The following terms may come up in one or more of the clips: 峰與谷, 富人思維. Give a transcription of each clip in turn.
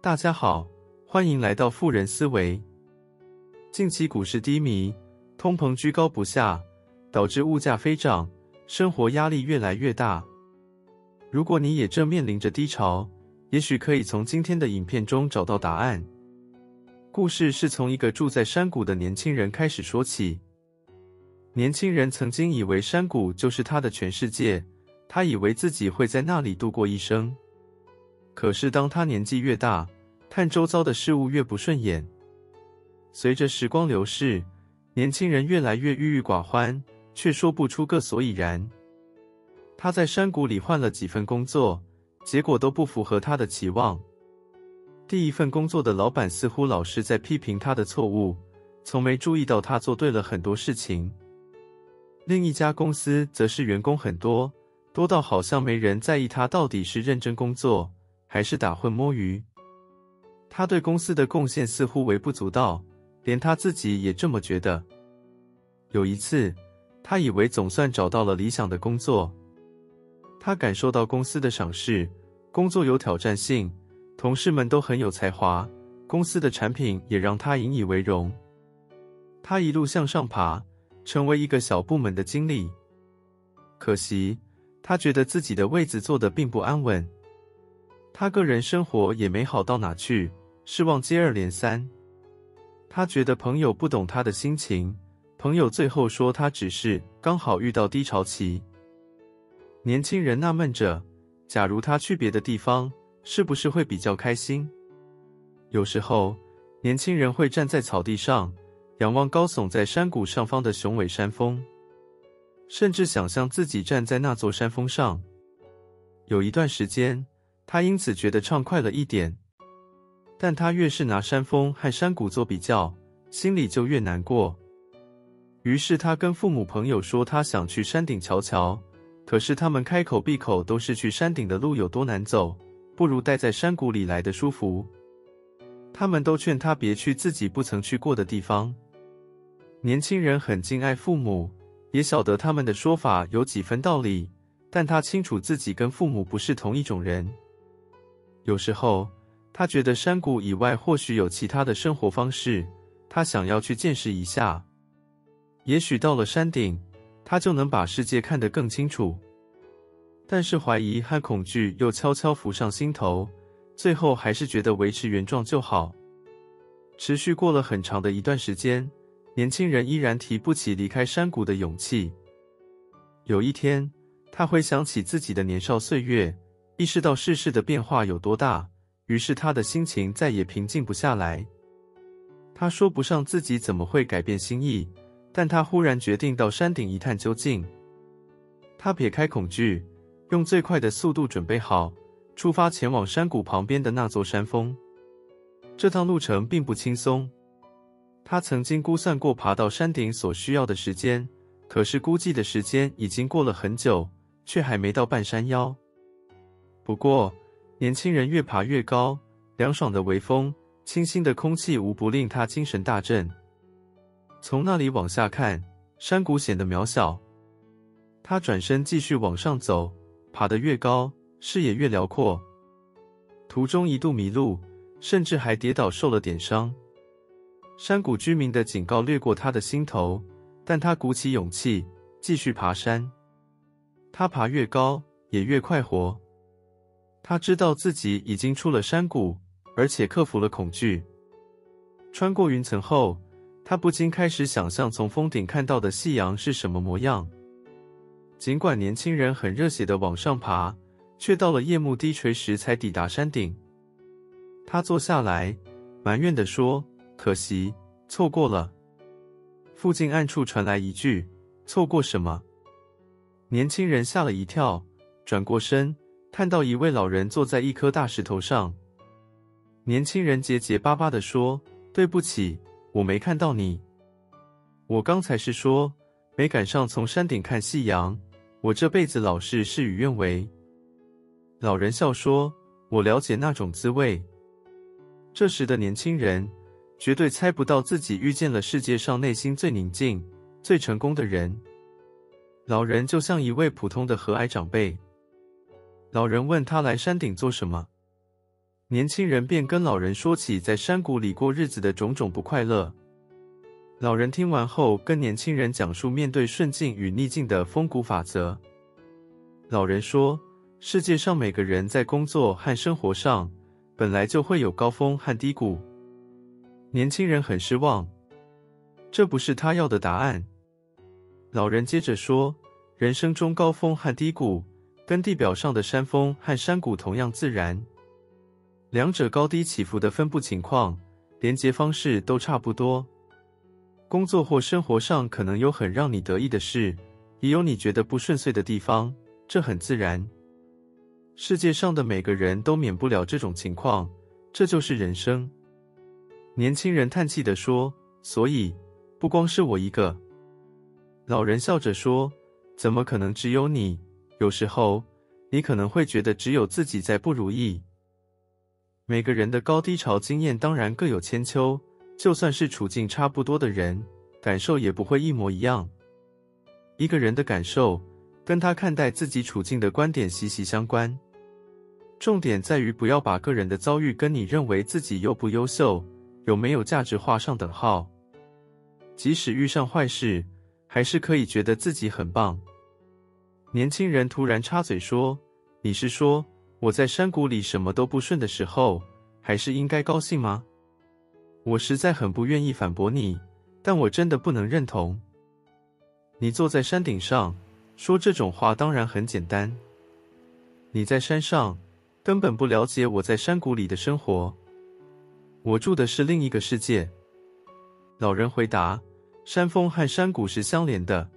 大家好，欢迎来到富人思维。近期股市低迷，通膨居高不下，导致物价飞涨，生活压力越来越大。如果你也正面临着低潮，也许可以从今天的影片中找到答案。故事是从一个住在山谷的年轻人开始说起。年轻人曾经以为山谷就是他的全世界，他以为自己会在那里度过一生。可是当他年纪越大，看周遭的事物越不顺眼。随着时光流逝，年轻人越来越郁郁寡欢，却说不出个所以然。他在山谷里换了几份工作，结果都不符合他的期望。第一份工作的老板似乎老是在批评他的错误，从没注意到他做对了很多事情。另一家公司则是员工很多，多到好像没人在意他到底是认真工作，还是打混摸鱼。他对公司的贡献似乎微不足道，连他自己也这么觉得。有一次，他以为总算找到了理想的工作，他感受到公司的赏识，工作有挑战性，同事们都很有才华，公司的产品也让他引以为荣。他一路向上爬，成为一个小部门的经理。可惜，他觉得自己的位子坐得并不安稳。他个人生活也没好到哪去，失望接二连三。他觉得朋友不懂他的心情，朋友最后说他只是刚好遇到低潮期。年轻人纳闷着，假如他去别的地方，是不是会比较开心？有时候，年轻人会站在草地上，仰望高耸在山谷上方的雄伟山峰，甚至想象自己站在那座山峰上。有一段时间，他因此觉得畅快了一点，但他越是拿山峰和山谷做比较，心里就越难过。于是他跟父母朋友说他想去山顶瞧瞧，可是他们开口闭口都是去山顶的路有多难走，不如待在山谷里来得舒服。他们都劝他别去自己不曾去过的地方。年轻人很敬爱父母，也晓得他们的说法有几分道理，但他清楚自己跟父母不是同一种人。有时候，他觉得山谷以外或许有其他的生活方式，他想要去见识一下。也许到了山顶，他就能把世界看得更清楚。但是怀疑和恐惧又悄悄浮上心头，最后还是觉得维持原状就好。持续过了很长的一段时间，年轻人依然提不起离开山谷的勇气。有一天，他回想起自己的年少岁月，意识到世事的变化有多大，于是他的心情再也平静不下来。他说不上自己怎么会改变心意，但他忽然决定到山顶一探究竟。他撇开恐惧，用最快的速度准备好，出发前往山谷旁边的那座山峰。这趟路程并不轻松。他曾经估算过爬到山顶所需要的时间，可是估计的时间已经过了很久，却还没到半山腰。不过，年轻人越爬越高，凉爽的微风，清新的空气无不令他精神大振。从那里往下看，山谷显得渺小。他转身继续往上走，爬得越高，视野越辽阔。途中一度迷路，甚至还跌倒受了点伤。山谷居民的警告掠过他的心头，但他鼓起勇气，继续爬山。他爬越高，也越快活。他知道自己已经出了山谷，而且克服了恐惧。穿过云层后，他不禁开始想象从峰顶看到的夕阳是什么模样。尽管年轻人很热血地往上爬，却到了夜幕低垂时才抵达山顶。他坐下来，埋怨地说：“可惜，错过了。”附近暗处传来一句：“错过什么？”年轻人吓了一跳，转过身。看到一位老人坐在一颗大石头上，年轻人结结巴巴地说：“对不起，我没看到你。我刚才是说，没赶上从山顶看夕阳，我这辈子老是事与愿违。”老人笑说：“我了解那种滋味。”这时的年轻人，绝对猜不到自己遇见了世界上内心最宁静、最成功的人。老人就像一位普通的和蔼长辈。老人问他来山顶做什么，年轻人便跟老人说起在山谷里过日子的种种不快乐。老人听完后，跟年轻人讲述面对顺境与逆境的风谷法则。老人说，世界上每个人在工作和生活上，本来就会有高峰和低谷。年轻人很失望，这不是他要的答案。老人接着说，人生中高峰和低谷，跟地表上的山峰和山谷同样自然。两者高低起伏的分布情况、连结方式都差不多。工作或生活上可能有很让你得意的事，也有你觉得不顺遂的地方，这很自然。世界上的每个人都免不了这种情况，这就是人生。年轻人叹气地说，所以，不光是我一个。老人笑着说，怎么可能只有你？有时候，你可能会觉得只有自己在不如意。每个人的高低潮经验当然各有千秋，就算是处境差不多的人，感受也不会一模一样。一个人的感受，跟他看待自己处境的观点息息相关。重点在于不要把个人的遭遇跟你认为自己优不优秀、有没有价值画上等号。即使遇上坏事，还是可以觉得自己很棒。年轻人突然插嘴说，你是说我在山谷里什么都不顺的时候，还是应该高兴吗？我实在很不愿意反驳你，但我真的不能认同。你坐在山顶上，说这种话当然很简单。你在山上，根本不了解我在山谷里的生活。我住的是另一个世界。老人回答，山峰和山谷是相连的。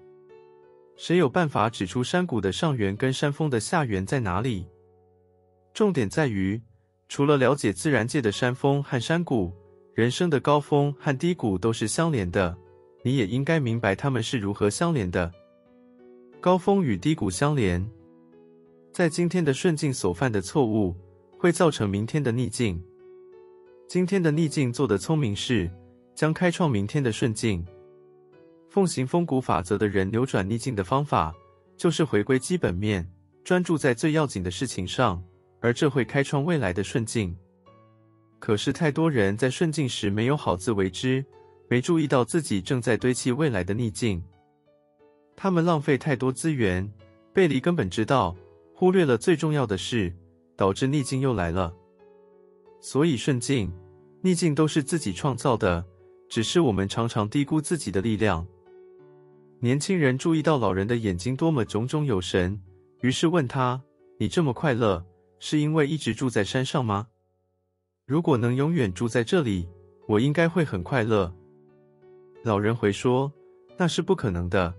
谁有办法指出山谷的上缘跟山峰的下缘在哪里？重点在于，除了了解自然界的山峰和山谷，人生的高峰和低谷都是相连的，你也应该明白它们是如何相连的。高峰与低谷相连，在今天的顺境所犯的错误，会造成明天的逆境。今天的逆境做的聪明事，将开创明天的顺境。奉行风谷法则的人，扭转逆境的方法，就是回归基本面，专注在最要紧的事情上。而这会开创未来的顺境。可是太多人在顺境时没有好自为之，没注意到自己正在堆砌未来的逆境。他们浪费太多资源，背离根本之道，忽略了最重要的事，导致逆境又来了。所以顺境、逆境都是自己创造的，只是我们常常低估自己的力量。年轻人注意到老人的眼睛多么炯炯有神，于是问他，你这么快乐，是因为一直住在山上吗？如果能永远住在这里，我应该会很快乐。老人回说，那是不可能的，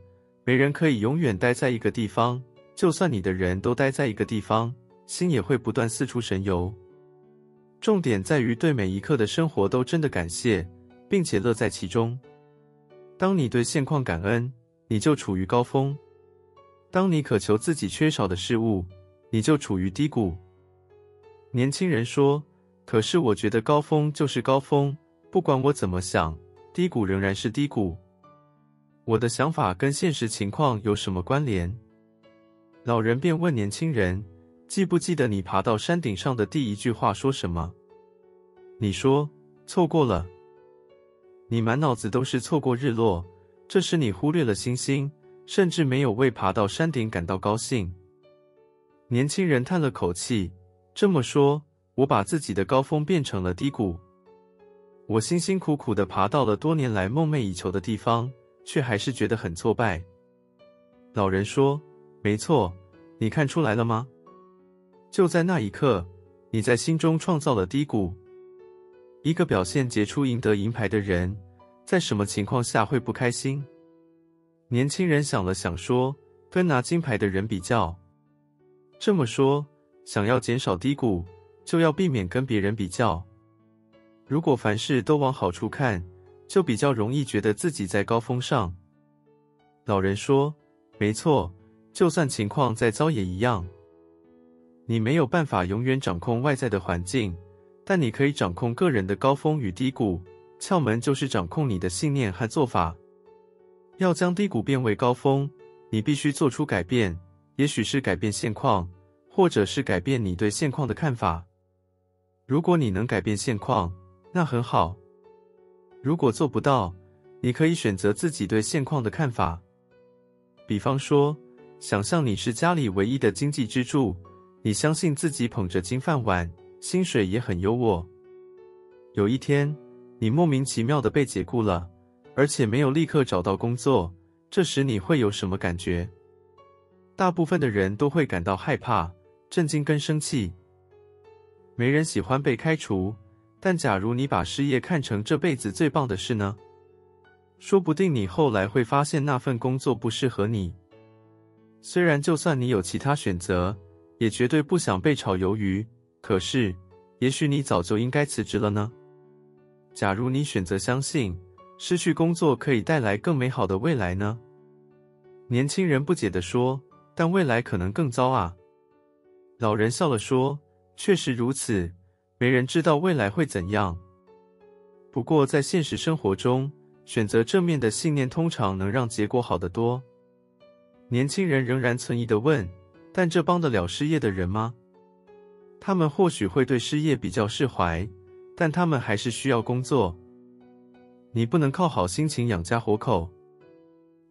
没人可以永远待在一个地方，就算你的人都待在一个地方，心也会不断四处神游。重点在于对每一刻的生活都真的感谢，并且乐在其中。当你对现况感恩，你就处于高峰；当你渴求自己缺少的事物，你就处于低谷。年轻人说，可是我觉得高峰就是高峰，不管我怎么想，低谷仍然是低谷。我的想法跟现实情况有什么关联？老人便问年轻人，记不记得你爬到山顶上的第一句话说什么？你说，错过了。你满脑子都是错过日落，这时你忽略了星星，甚至没有为爬到山顶感到高兴。年轻人叹了口气，这么说，我把自己的高峰变成了低谷。我辛辛苦苦地爬到了多年来梦寐以求的地方，却还是觉得很挫败。老人说，没错，你看出来了吗？就在那一刻，你在心中创造了低谷。一个表现杰出赢得银牌的人，在什么情况下会不开心？年轻人想了想说，跟拿金牌的人比较。这么说，想要减少低谷，就要避免跟别人比较。如果凡事都往好处看，就比较容易觉得自己在高峰上。老人说，没错，就算情况再糟也一样。你没有办法永远掌控外在的环境，但你可以掌控个人的高峰与低谷，窍门就是掌控你的信念和做法。要将低谷变为高峰，你必须做出改变。也许是改变现况，或者是改变你对现况的看法。如果你能改变现况，那很好。如果做不到，你可以选择自己对现况的看法。比方说，想象你是家里唯一的经济支柱，你相信自己捧着金饭碗，薪水也很优渥。有一天，你莫名其妙的被解雇了，而且没有立刻找到工作，这时你会有什么感觉？大部分的人都会感到害怕、震惊跟生气。没人喜欢被开除，但假如你把失业看成这辈子最棒的事呢？说不定你后来会发现那份工作不适合你。虽然就算你有其他选择，也绝对不想被炒鱿鱼，可是，也许你早就应该辞职了呢。假如你选择相信，失去工作可以带来更美好的未来呢？年轻人不解地说，但未来可能更糟啊。老人笑了说，确实如此，没人知道未来会怎样。不过在现实生活中，选择正面的信念通常能让结果好得多。年轻人仍然存疑地问，但这帮得了失业的人吗？他们或许会对失业比较释怀，但他们还是需要工作。你不能靠好心情养家活口。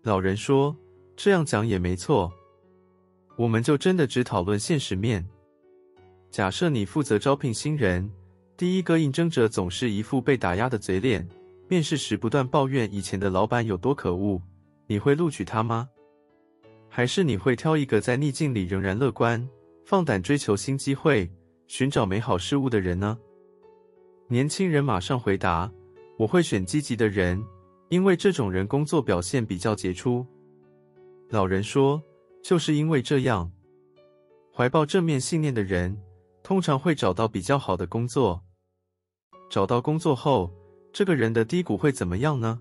老人说，这样讲也没错。我们就真的只讨论现实面。假设你负责招聘新人，第一个应征者总是一副被打压的嘴脸，面试时不断抱怨以前的老板有多可恶，你会录取他吗？还是你会挑一个在逆境里仍然乐观，放胆追求新机会，寻找美好事物的人呢？年轻人马上回答，我会选积极的人，因为这种人工作表现比较杰出。老人说，就是因为这样，怀抱正面信念的人通常会找到比较好的工作。找到工作后，这个人的低谷会怎么样呢？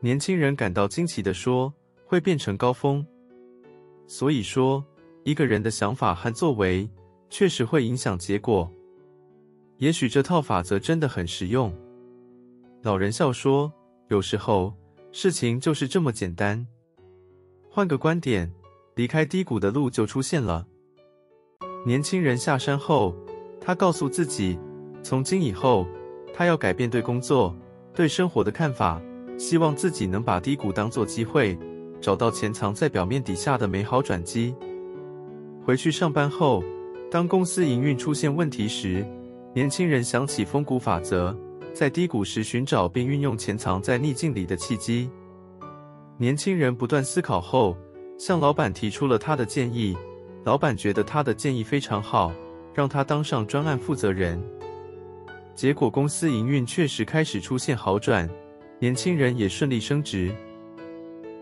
年轻人感到惊奇地说，会变成高峰。所以说，一个人的想法和作为确实会影响结果。也许这套法则真的很实用。老人笑说，有时候事情就是这么简单。换个观点，离开低谷的路就出现了。年轻人下山后，他告诉自己，从今以后，他要改变对工作、对生活的看法，希望自己能把低谷当作机会，找到潜藏在表面底下的美好转机。回去上班后，当公司营运出现问题时，年轻人想起峰谷法则，在低谷时寻找并运用潜藏在逆境里的契机。年轻人不断思考后，向老板提出了他的建议。老板觉得他的建议非常好，让他当上专案负责人。结果公司营运确实开始出现好转，年轻人也顺利升职。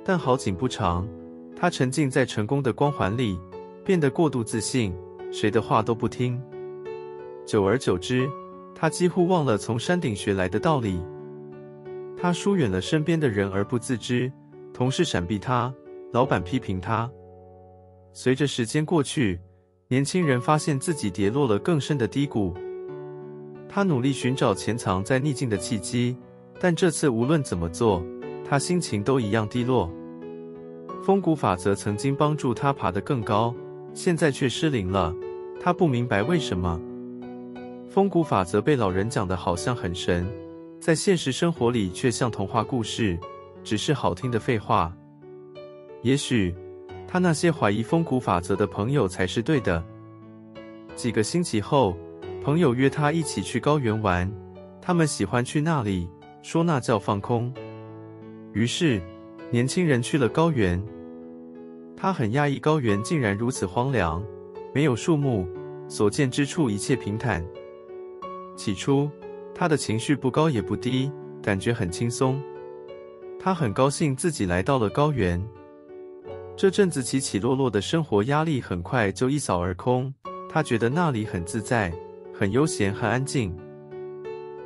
但好景不长，他沉浸在成功的光环里，变得过度自信，谁的话都不听。久而久之，他几乎忘了从山顶学来的道理。他疏远了身边的人而不自知，同事闪避他，老板批评他。随着时间过去，年轻人发现自己跌落了更深的低谷。他努力寻找潜藏在逆境的契机，但这次无论怎么做，他心情都一样低落。峰谷法则曾经帮助他爬得更高，现在却失灵了，他不明白为什么。峰谷法则被老人讲得好像很神，在现实生活里却像童话故事，只是好听的废话。也许，他那些怀疑峰谷法则的朋友才是对的。几个星期后，朋友约他一起去高原玩，他们喜欢去那里，说那叫放空。于是，年轻人去了高原。他很讶异高原竟然如此荒凉，没有树木，所见之处一切平坦。起初，他的情绪不高也不低，感觉很轻松。他很高兴自己来到了高原。这阵子起起落落的生活压力很快就一扫而空，他觉得那里很自在，很悠闲和安静。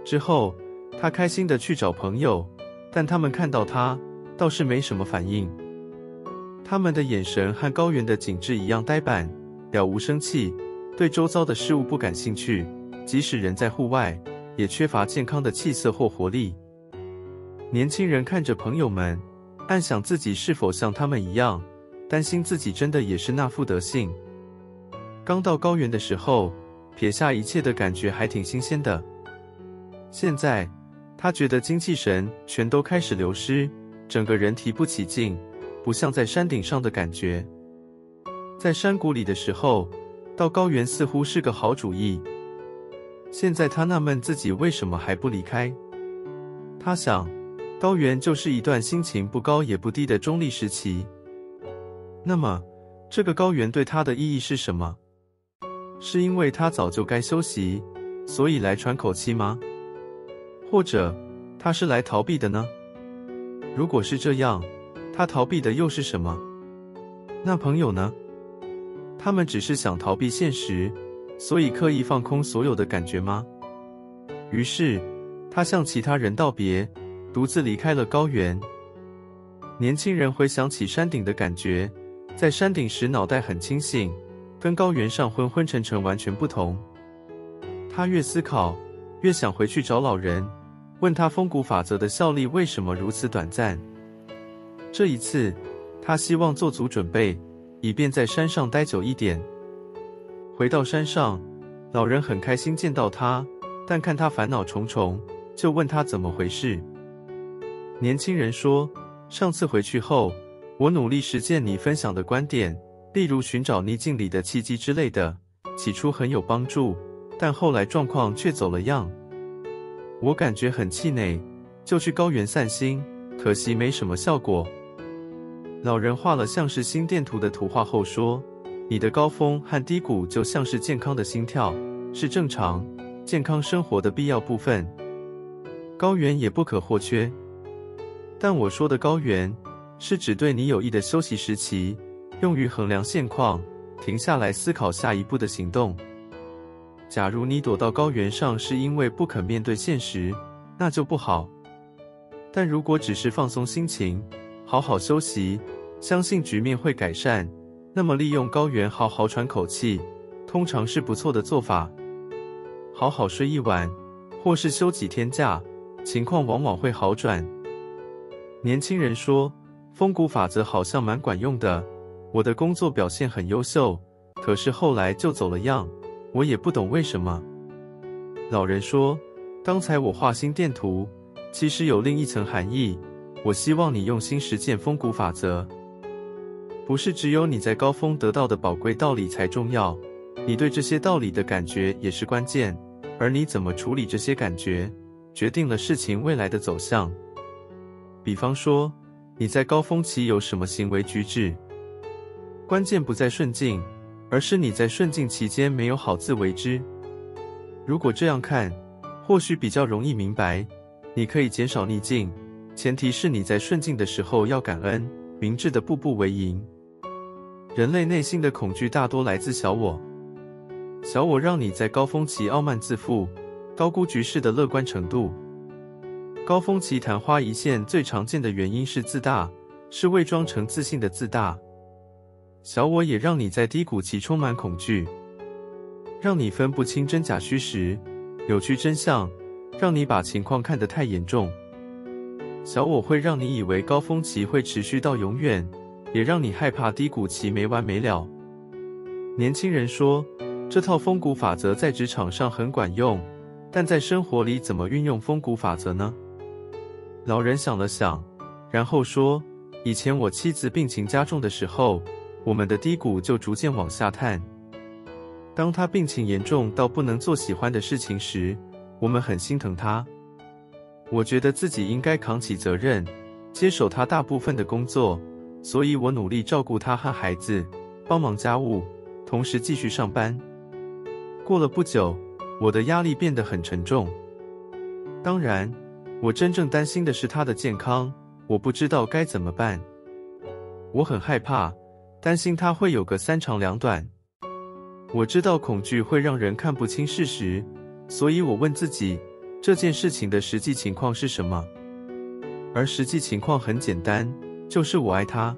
之后，他开心地去找朋友，但他们看到他，倒是没什么反应。他们的眼神和高原的景致一样呆板，了无生气，对周遭的事物不感兴趣，即使人在户外，也缺乏健康的气色或活力。年轻人看着朋友们，暗想自己是否像他们一样，担心自己真的也是那副德性。刚到高原的时候，撇下一切的感觉还挺新鲜的。现在，他觉得精气神全都开始流失，整个人提不起劲，不像在山顶上的感觉。在山谷里的时候，到高原似乎是个好主意。现在他纳闷自己为什么还不离开。他想，高原就是一段心情不高也不低的中立时期。那么，这个高原对他的意义是什么？是因为他早就该休息，所以来喘口气吗？或者，他是来逃避的呢？如果是这样，他逃避的又是什么？那朋友呢？他们只是想逃避现实，所以刻意放空所有的感觉吗？于是，他向其他人道别，独自离开了高原。年轻人回想起山顶的感觉，在山顶时脑袋很清醒，跟高原上昏昏沉沉完全不同。他越思考，越想回去找老人，问他风谷法则的效力为什么如此短暂。这一次，他希望做足准备，以便在山上待久一点。回到山上，老人很开心见到他，但看他烦恼重重，就问他怎么回事。年轻人说，上次回去后，我努力实践你分享的观点，例如寻找逆境里的契机之类的，起初很有帮助，但后来状况却走了样。我感觉很气馁，就去高原散心，可惜没什么效果。老人画了像是心电图的图画后说，你的高峰和低谷就像是健康的心跳，是正常、健康生活的必要部分。高原也不可或缺。但我说的高原，是指对你有益的休息时期，用于衡量现况，停下来思考下一步的行动。假如你躲到高原上是因为不肯面对现实，那就不好。但如果只是放松心情，好好休息，相信局面会改善，那么利用高原好好喘口气，通常是不错的做法。好好睡一晚，或是休几天假，情况往往会好转。年轻人说，风谷法则好像蛮管用的，我的工作表现很优秀，可是后来就走了样，我也不懂为什么。老人说，刚才我画心电图，其实有另一层含义，我希望你用心实践风谷法则。不是只有你在高峰得到的宝贵道理才重要，你对这些道理的感觉也是关键，而你怎么处理这些感觉，决定了事情未来的走向。比方说，你在高峰期有什么行为举止？关键不在顺境，而是你在顺境期间没有好自为之。如果这样看，或许比较容易明白，你可以减少逆境，前提是你在顺境的时候要感恩，明智的步步为营。人类内心的恐惧大多来自小我，小我让你在高峰期傲慢自负，高估局势的乐观程度。高峰期昙花一现最常见的原因是自大，是伪装成自信的自大。小我也让你在低谷期充满恐惧，让你分不清真假虚实，扭曲真相，让你把情况看得太严重。小我会让你以为高峰期会持续到永远，也让你害怕低谷期没完没了。年轻人说，这套风谷法则在职场上很管用，但在生活里怎么运用风谷法则呢？老人想了想，然后说，以前我妻子病情加重的时候，我们的低谷就逐渐往下探。当她病情严重到不能做喜欢的事情时，我们很心疼她。我觉得自己应该扛起责任，接手她大部分的工作，所以我努力照顾她和孩子，帮忙家务，同时继续上班。过了不久，我的压力变得很沉重。当然，我真正担心的是他的健康，我不知道该怎么办。我很害怕，担心他会有个三长两短。我知道恐惧会让人看不清事实，所以我问自己，这件事情的实际情况是什么？而实际情况很简单，就是我爱他。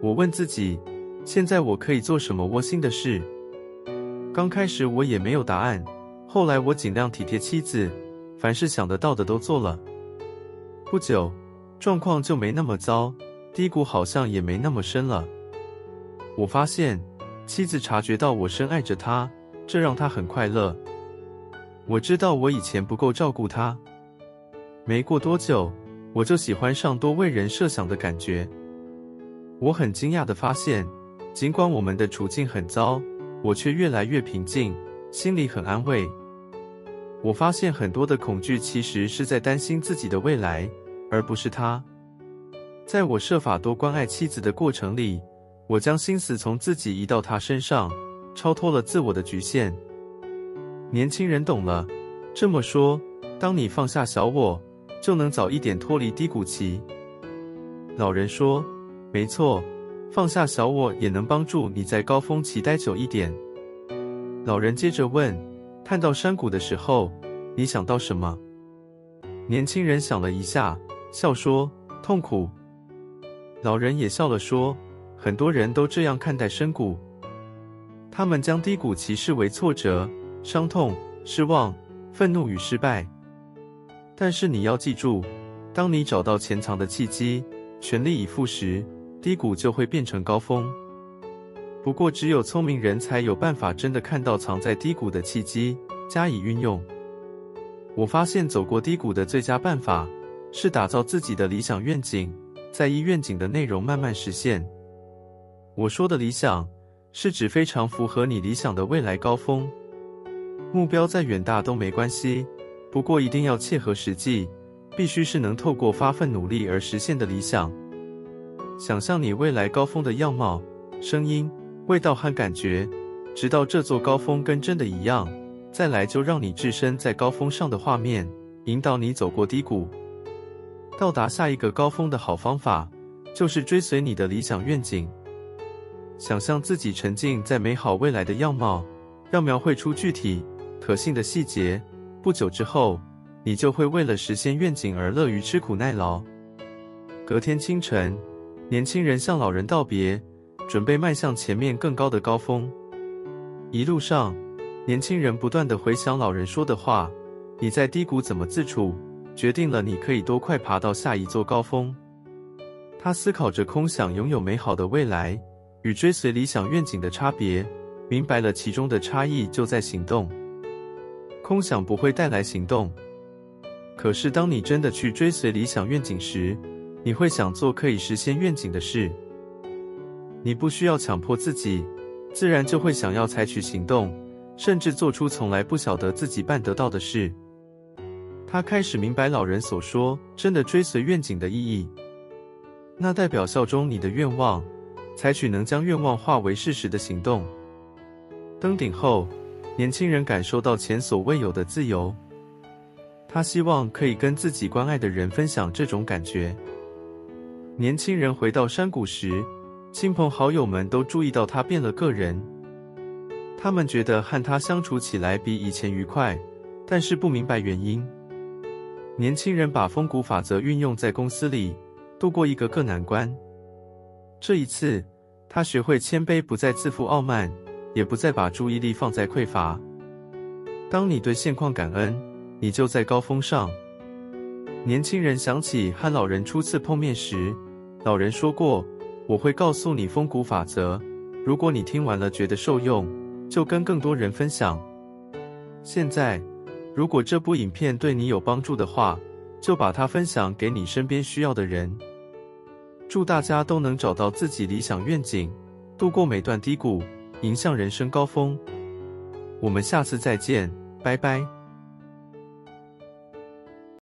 我问自己，现在我可以做什么窝心的事？刚开始我也没有答案，后来我尽量体贴妻子，凡是想得到的都做了。不久，状况就没那么糟，低谷好像也没那么深了。我发现，妻子察觉到我深爱着她，这让他很快乐。我知道我以前不够照顾他。没过多久，我就喜欢上多为人设想的感觉。我很惊讶地发现，尽管我们的处境很糟，我却越来越平静，心里很安慰。我发现很多的恐惧其实是在担心自己的未来，而不是他。在我设法多关爱妻子的过程里，我将心思从自己移到他身上，超脱了自我的局限。年轻人懂了，这么说，当你放下小我，就能早一点脱离低谷期。老人说，没错，放下小我也能帮助你在高峰期待久一点。老人接着问，看到山谷的时候，你想到什么？年轻人想了一下，笑说，痛苦。老人也笑了说，很多人都这样看待深谷，他们将低谷期视为挫折、伤痛、失望、愤怒与失败。但是你要记住，当你找到潜藏的契机，全力以赴时，低谷就会变成高峰。不过只有聪明人才有办法真的看到藏在低谷的契机，加以运用。我发现走过低谷的最佳办法是打造自己的理想愿景，再依愿景的内容慢慢实现。我说的理想，是指非常符合你理想的未来高峰。目标再远大都没关系，不过一定要切合实际，必须是能透过发奋努力而实现的理想。想象你未来高峰的样貌、声音、味道和感觉，直到这座高峰跟真的一样，再来就让你置身在高峰上的画面，引导你走过低谷。到达下一个高峰的好方法，就是追随你的理想愿景。想象自己沉浸在美好未来的样貌，要描绘出具体、可信的细节。不久之后，你就会为了实现愿景而乐于吃苦耐劳。隔天清晨，年轻人向老人道别，准备迈向前面更高的高峰。一路上，年轻人不断地回想老人说的话：你在低谷怎么自处，决定了你可以多快爬到下一座高峰。他思考着空想拥有美好的未来与追随理想愿景的差别，明白了其中的差异就在行动。空想不会带来行动，可是当你真的去追随理想愿景时，你会想做可以实现愿景的事。你不需要强迫自己，自然就会想要采取行动，甚至做出从来不晓得自己办得到的事。他开始明白老人所说真的追随愿景的意义，那代表效忠你的愿望，采取能将愿望化为事实的行动。登顶后，年轻人感受到前所未有的自由。他希望可以跟自己关爱的人分享这种感觉。年轻人回到山谷时，亲朋好友们都注意到他变了个人。他们觉得和他相处起来比以前愉快，但是不明白原因。年轻人把风谷法则运用在公司里，度过一个个难关。这一次，他学会谦卑，不再自负傲慢，也不再把注意力放在匮乏。当你对现况感恩，你就在高峰上。年轻人想起和老人初次碰面时，老人说过，我会告诉你风谷法则，如果你听完了觉得受用，就跟更多人分享。现在，如果这部影片对你有帮助的话，就把它分享给你身边需要的人。祝大家都能找到自己理想愿景，度过每段低谷，迎向人生高峰。我们下次再见，拜拜。